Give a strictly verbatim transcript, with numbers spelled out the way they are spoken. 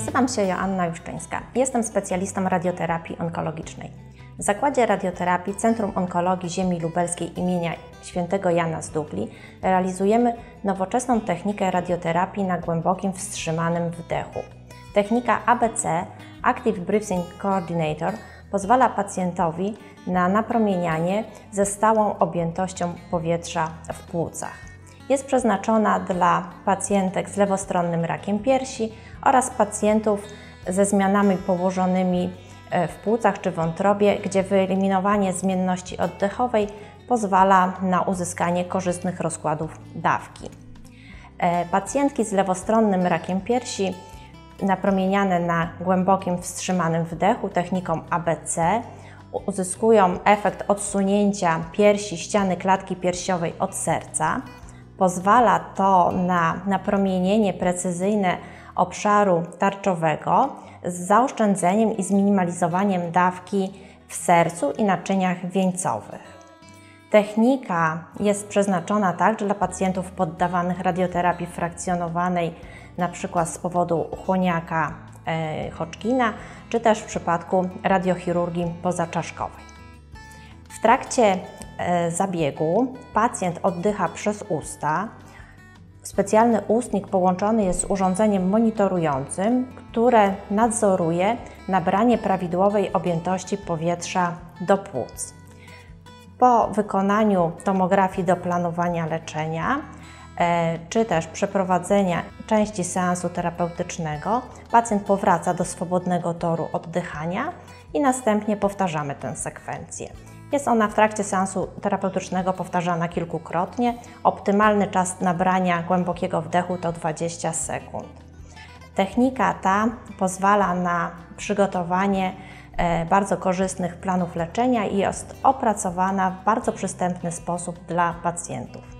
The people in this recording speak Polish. Nazywam się Joanna Juszczyńska. Jestem specjalistą radioterapii onkologicznej. W Zakładzie Radioterapii Centrum Onkologii Ziemi Lubelskiej imienia świętego Jana z D realizujemy nowoczesną technikę radioterapii na głębokim, wstrzymanym wdechu. Technika A B C, Active Breathing Coordinator, pozwala pacjentowi na napromienianie ze stałą objętością powietrza w płucach. Jest przeznaczona dla pacjentek z lewostronnym rakiem piersi oraz pacjentów ze zmianami położonymi w płucach czy wątrobie, gdzie wyeliminowanie zmienności oddechowej pozwala na uzyskanie korzystnych rozkładów dawki. Pacjentki z lewostronnym rakiem piersi napromieniane na głębokim, wstrzymanym wdechu techniką A B C uzyskują efekt odsunięcia piersi, ściany klatki piersiowej od serca. Pozwala to na napromienienie precyzyjne obszaru tarczowego z zaoszczędzeniem i zminimalizowaniem dawki w sercu i naczyniach wieńcowych. Technika jest przeznaczona także dla pacjentów poddawanych radioterapii frakcjonowanej, np. z powodu chłoniaka Hodgkina, czy też w przypadku radiochirurgii pozaczaszkowej. W trakcie zabiegu pacjent oddycha przez usta. Specjalny ustnik połączony jest z urządzeniem monitorującym, które nadzoruje nabranie prawidłowej objętości powietrza do płuc. Po wykonaniu tomografii do planowania leczenia, czy też przeprowadzenia części seansu terapeutycznego, pacjent powraca do swobodnego toru oddychania i następnie powtarzamy tę sekwencję. Jest ona w trakcie seansu terapeutycznego powtarzana kilkukrotnie. Optymalny czas nabrania głębokiego wdechu to dwadzieścia sekund. Technika ta pozwala na przygotowanie bardzo korzystnych planów leczenia i jest opracowana w bardzo przystępny sposób dla pacjentów.